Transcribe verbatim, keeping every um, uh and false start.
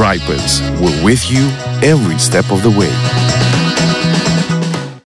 Drypers, we're with you every step of the way.